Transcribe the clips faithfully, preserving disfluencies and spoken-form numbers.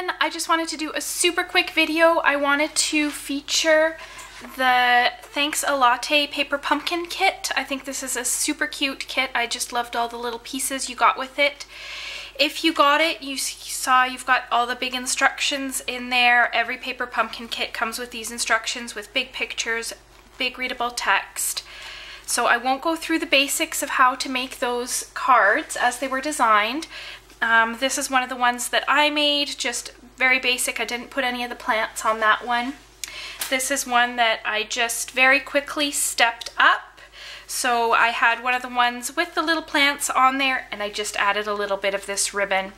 again, I just wanted to do a super quick video. I wanted to feature the Thanks a Latte Paper Pumpkin Kit. I think this is a super cute kit. I just loved all the little pieces you got with it. If you got it, you saw you've got all the big instructions in there. Every paper pumpkin kit comes with these instructions with big pictures, big readable text. So I won't go through the basics of how to make those cards as they were designed. Um, this is one of the ones that I made, just very basic. I didn't put any of the plants on that one. This is one that I just very quickly stepped up. So I had one of the ones with the little plants on there, and I just added a little bit of this ribbon.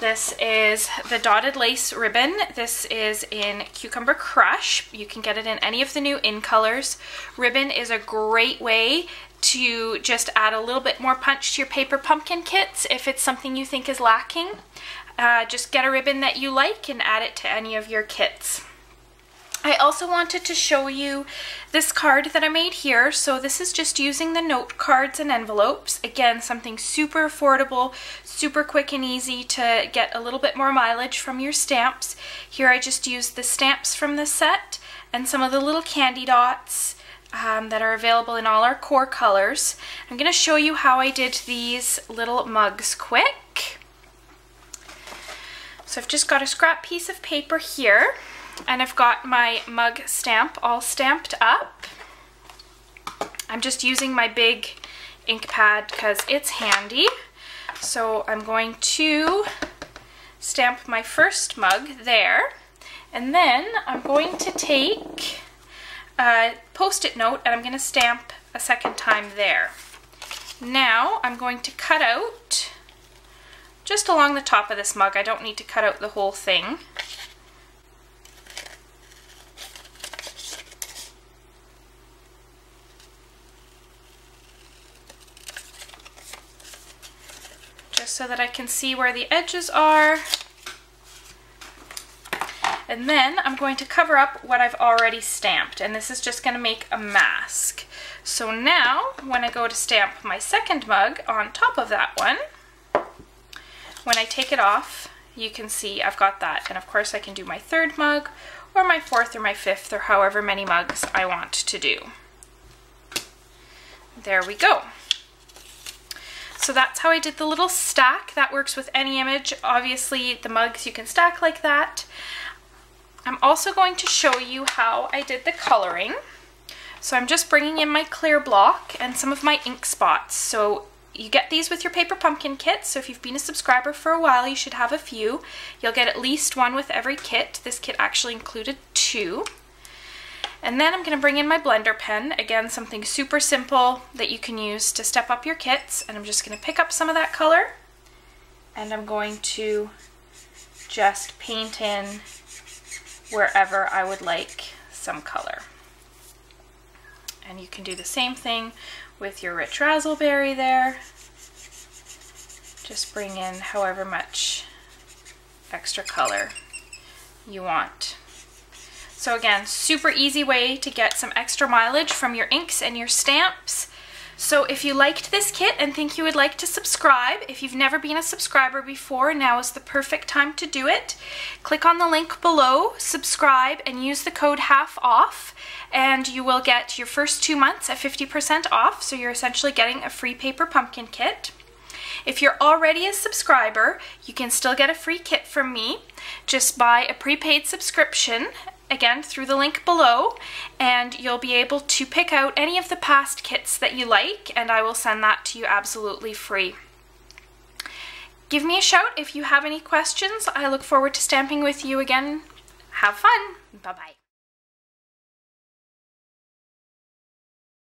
This is the dotted lace ribbon. This is in Cucumber Crush. You can get it in any of the new in colors. Ribbon is a great way to just add a little bit more punch to your paper pumpkin kits if it's something you think is lacking. Uh, just get a ribbon that you like and add it to any of your kits. I also wanted to show you this card that I made here. So this is just using the note cards and envelopes. Again, something super affordable, super quick and easy to get a little bit more mileage from your stamps. Here I just used the stamps from the set and some of the little candy dots um, that are available in all our core colors. I'm going to show you how I did these little mugs quick. So I've just got a scrap piece of paper here, and I've got my mug stamp all stamped up. I'm just using my big ink pad because it's handy. So I'm going to stamp my first mug there, and then I'm going to take a post-it note and I'm going to stamp a second time there. Now I'm going to cut out just along the top of this mug. I don't need to cut out the whole thing. So that I can see where the edges are. And then I'm going to cover up what I've already stamped, and this is just going to make a mask. So now when I go to stamp my second mug on top of that one, when I take it off, you can see I've got that. And of course I can do my third mug or my fourth or my fifth or however many mugs I want to do. There we go. So that's how I did the little stack. That works with any image. Obviously, the mugs you can stack like that. I'm also going to show you how I did the coloring. So I'm just bringing in my clear block and some of my ink spots. So you get these with your paper pumpkin kit. So if you've been a subscriber for a while, you should have a few. You'll get at least one with every kit. This kit actually included two. And then I'm going to bring in my blender pen, again something super simple that you can use to step up your kits, and I'm just going to pick up some of that color and I'm going to just paint in wherever I would like some color. And you can do the same thing with your Rich Razzleberry there. Just bring in however much extra color you want. So again, super easy way to get some extra mileage from your inks and your stamps. So if you liked this kit and think you would like to subscribe, if you've never been a subscriber before, now is the perfect time to do it. Click on the link below, subscribe, and use the code half off, and you will get your first two months at fifty percent off, so you're essentially getting a free paper pumpkin kit. If you're already a subscriber, you can still get a free kit from me. Just buy a prepaid subscription, again through the link below, and you'll be able to pick out any of the past kits that you like, and I will send that to you absolutely free. Give me a shout if you have any questions. I look forward to stamping with you again. Have fun. Bye-bye.